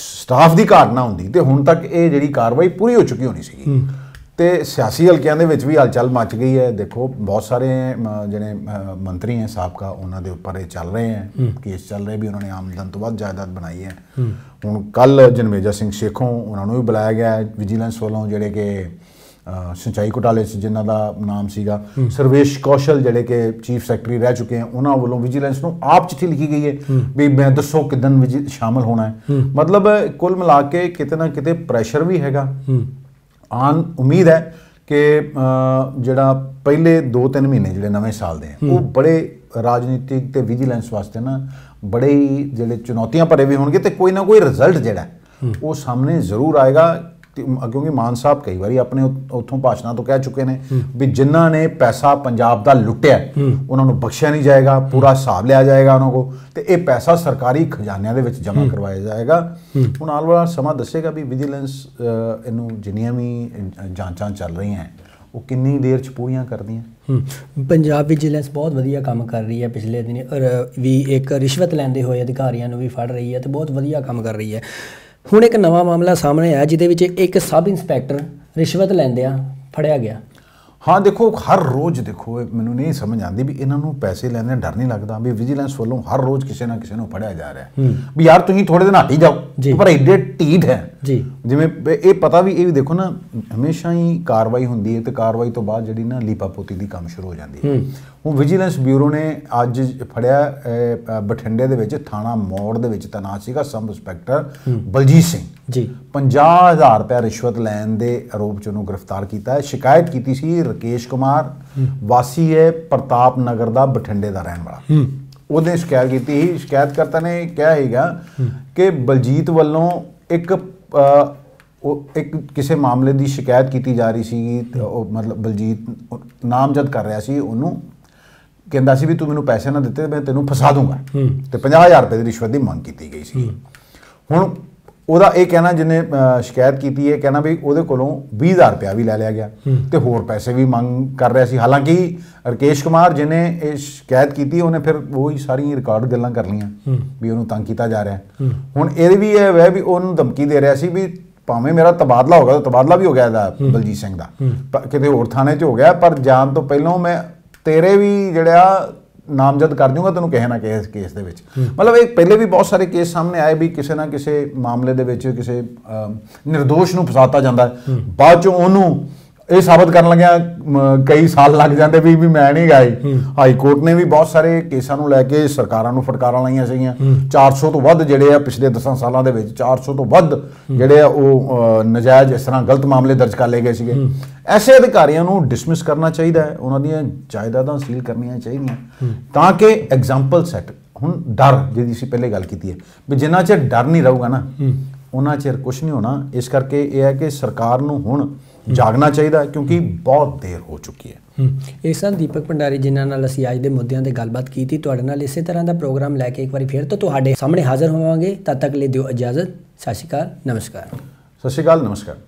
स्टाफ की घाट ना होंदी तो हुण तक ये जिहड़ी कार्रवाई पूरी हो चुकी होनी सी। तो सियासी हलकियां दे विच भी हलचल मच गई है। देखो बहुत सारे जिहड़े मंत्री हैं साबका उन्हां दे उपर चल रहे हैं केस चल रहे भी उन्होंने आमदन तो वध जायदाद बनाई है। हुण कल जनमेजा सिंह शेखों उन्होंने भी बुलाया गया है विजिलेंस वालों जिहड़े कि सिंचाई घोटाले जिन्हों का नाम सीगा। सर्वेश कौशल जिहड़े के चीफ सैकटरी रह चुके हैं उन्होंने वालों विजिलेंस को आप चिट्ठी लिखी गई है भी मैं दसो किदन शामिल होना है। मतलब कुल मिला के किते ना किते प्रैशर भी हैगा। आन उम्मीद है कि जिहड़ा पहले 2-3 महीने जिहड़े नवे साल दे वो बड़े राजनीतिक ते विजिलेंस वास्ते ना बड़े ही जिहड़े चुनौतियां भरे भी होणगे ते कोई ना कोई रिजल्ट जिहड़ा वो सामने जरूर आएगा। क्योंकि मान साहब कई बार अपने उतों भाषणों तो कह चुके हैं भी जिन्हों ने पैसा पंजाब का लुटिया उन्होंने बख्शिया नहीं जाएगा, पूरा हिसाब लिया जाएगा उन्होंने को, तो यह पैसा सरकारी खजानिया के जमा करवाया जाएगा। हुण आने वाला समा दसेगा भी विजिलेंस इनू जिन्नियां भी जांचां चल रही हैं वो कितनी देर च पूरियां करदियां। पंजाब विजिलेंस बहुत वधिया काम कर रही है, पिछले दिन भी एक रिश्वत लैंदे होए अधिकारियों नूं भी फड़ रही है तो बहुत वधिया काम कर रही है। हुण एक नवा मामला सामने आया जिहदे विच एक सब इंस्पैक्टर रिश्वत लैंदिया फड़िया गया। हाँ देखो हर रोज़ देखो मैनूं नहीं समझ आती भी इन्हों पैसे लैंदे डर नहीं लगता भी विजिलेंस वालों हर रोज़ किसी ना किसी को फड़िया जा रहा है भी यार तुसीं थोड़े दिन हट ही जाओ, पर एडे ढीठ है जी जिवें ये पता भी ये देखो ना हमेशा ही कार्रवाई होंदी है तो कार्रवाई तो बाद जिहड़ी ना लीपापोती दी काम शुरू हो जाती है। हुण विजिलेंस ब्यूरो ने अज फड़िया बठिंडे दे विच थाणा मोड़ दे विच तैनात सीगा सब इंस्पैक्टर बलजीत सिंह जी 50,000 रुपया रिश्वत लैण दे आरोप च उन्होंने गिरफ्तार किया है। शिकायत की सी राकेश कुमार वासी है प्रताप नगर का बठिंडे का रहने वाला, उसने शिकायत की थी। शिकायतकर्ता ने कहा है कि बलजीत वालों एक एक किसी मामले की शिकायत की जा रही सी, मतलब बलजीत नामजद कर रहा सी, उन्होंने कहता सी भी तू मैनू पैसे ना दिते मैं तेनों फसा दूंगा, तो 50,000 रुपये की रिश्वत की मांग की गई सी। हुण ਉਹਦਾ ਇਹ कहना जिन्हें शिकायत की है कहना भी ਉਹਦੇ ਕੋਲੋਂ 20,000 रुपया भी लै लिया गया तो होर पैसे भी मंग कर रहा सी। हालांकि ਰਕੇਸ਼ ਕੁਮਾਰ जिन्हें ये शिकायत की उन्हें फिर वही सारी रिकॉर्ड गल्लां कर लीआं भी उन्होंने तंग किया जा रहा। हुण ये भी है वह भी उन्होंने धमकी दे रहा सी भी भावें मेरा तबादला होगा, तो तबादला भी हो गया ਇਹਦਾ बलजीत सिंह दा किते होर थाणे 'च हो गया, पर जाण तो पहलों मैं तेरे भी जिहड़ा नामजद कर दूंगा तेनों किसी ना किसी केस दे विच। मतलब एक पहले भी बहुत सारे केस सामने आए भी किसी ना किसी मामले दे विच किसी निर्दोष नूं फसाता जाता है, बाद चों उहनूं ये साबित करन लग्या कई साल लग जाते भी मैं नहीं गए। हाई कोर्ट ने भी बहुत सारे केसां नूं लैके सरकारां नूं फटकारां लाइयां सीगियां। 400 तो वध जिहड़े आ पिछले 10 सालों के 400 तो वध जिहड़े आ वो नजायज़ इस तरह गलत मामले दर्ज कर लए गए सीगे। ऐसे अधिकारियों को डिसमिस करना चाहिए है, उन्होंने जायदादा सील करनिया चाहिए ताकि एग्जाम्पल सैट। हुण डर जिहदी सी पहले गल कीती है भी जिन्ना चिर डर नहीं रहूगा ना उन्ना चिर कुछ नहीं होना। इस करके यह है कि सरकार नूं हुण जागना चाहिए क्योंकि बहुत देर हो चुकी है। इस साल दीपक भंडारी जिन्होंने असी आज के मुद्दों पर गलबात की थी, इस तरह का प्रोग्राम लैके एक बार फिर तो सामने हाजिर होवांगे। तद तक ले दिओ इजाजत। सत श्री अकाल, नमस्कार। सत श्री अकाल, नमस्कार।